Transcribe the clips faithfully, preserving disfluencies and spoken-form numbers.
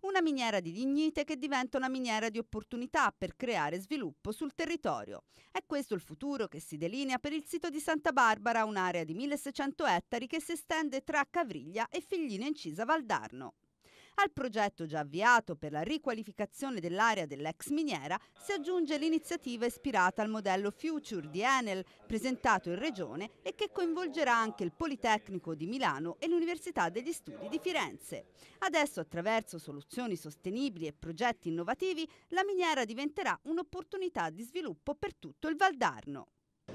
Una miniera di dignite che diventa una miniera di opportunità per creare sviluppo sul territorio. È questo il futuro che si delinea per il sito di Santa Barbara, un'area di milleseicento ettari che si estende tra Cavriglia e Figline e Incisa Valdarno. Al progetto già avviato per la riqualificazione dell'area dell'ex miniera si aggiunge l'iniziativa ispirata al modello Future di Enel, presentato in Regione e che coinvolgerà anche il Politecnico di Milano e l'Università degli Studi di Firenze. Adesso, attraverso soluzioni sostenibili e progetti innovativi, la miniera diventerà un'opportunità di sviluppo per tutto il Valdarno.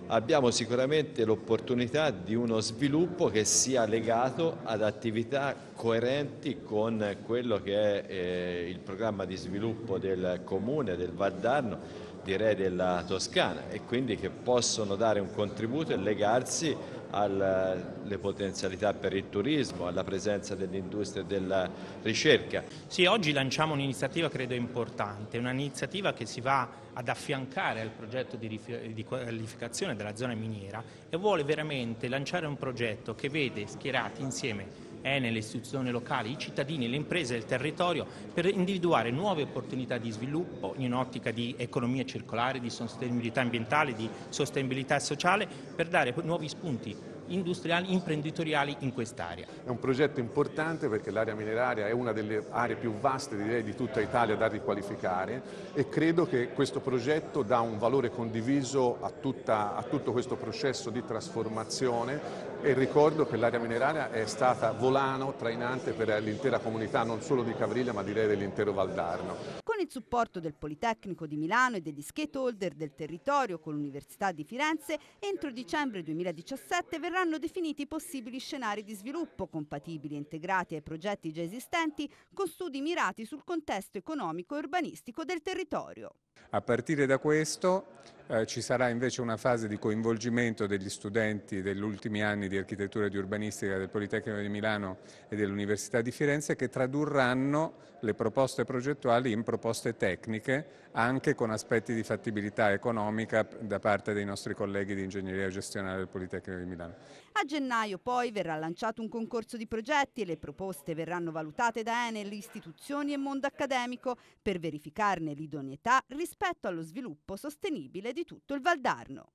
Abbiamo sicuramente l'opportunità di uno sviluppo che sia legato ad attività coerenti con quello che è eh, il programma di sviluppo del Comune, del Valdarno, direi della Toscana, e quindi che possono dare un contributo e legarsi alle potenzialità per il turismo, alla presenza dell'industria e della ricerca. Sì, oggi lanciamo un'iniziativa credo importante, un'iniziativa che si va ad affiancare al progetto di, di qualificazione della zona miniera e vuole veramente lanciare un progetto che vede schierati insieme Enel, le istituzioni locali, i cittadini, le imprese e il territorio per individuare nuove opportunità di sviluppo in un'ottica di economia circolare, di sostenibilità ambientale, di sostenibilità sociale, per dare nuovi spunti industriali, imprenditoriali in quest'area. È un progetto importante perché l'area mineraria è una delle aree più vaste, direi, di tutta Italia da riqualificare, e credo che questo progetto dà un valore condiviso a, tutta, a tutto questo processo di trasformazione, e ricordo che l'area mineraria è stata volano trainante per l'intera comunità, non solo di Cavriglia ma direi dell'intero Valdarno. Con il supporto del Politecnico di Milano e degli stakeholder del territorio con l'Università di Firenze, entro dicembre duemiladiciassette verranno definiti possibili scenari di sviluppo compatibili e integrati ai progetti già esistenti, con studi mirati sul contesto economico e urbanistico del territorio. A partire da questo eh, ci sarà invece una fase di coinvolgimento degli studenti degli ultimi anni di architettura e di urbanistica del Politecnico di Milano e dell'Università di Firenze, che tradurranno le proposte progettuali in proposte tecniche, anche con aspetti di fattibilità economica da parte dei nostri colleghi di ingegneria gestionale del Politecnico di Milano. A gennaio poi verrà lanciato un concorso di progetti e le proposte verranno valutate da Enel, istituzioni e mondo accademico per verificarne l'idoneità rispetto allo sviluppo sostenibile di tutto il Valdarno.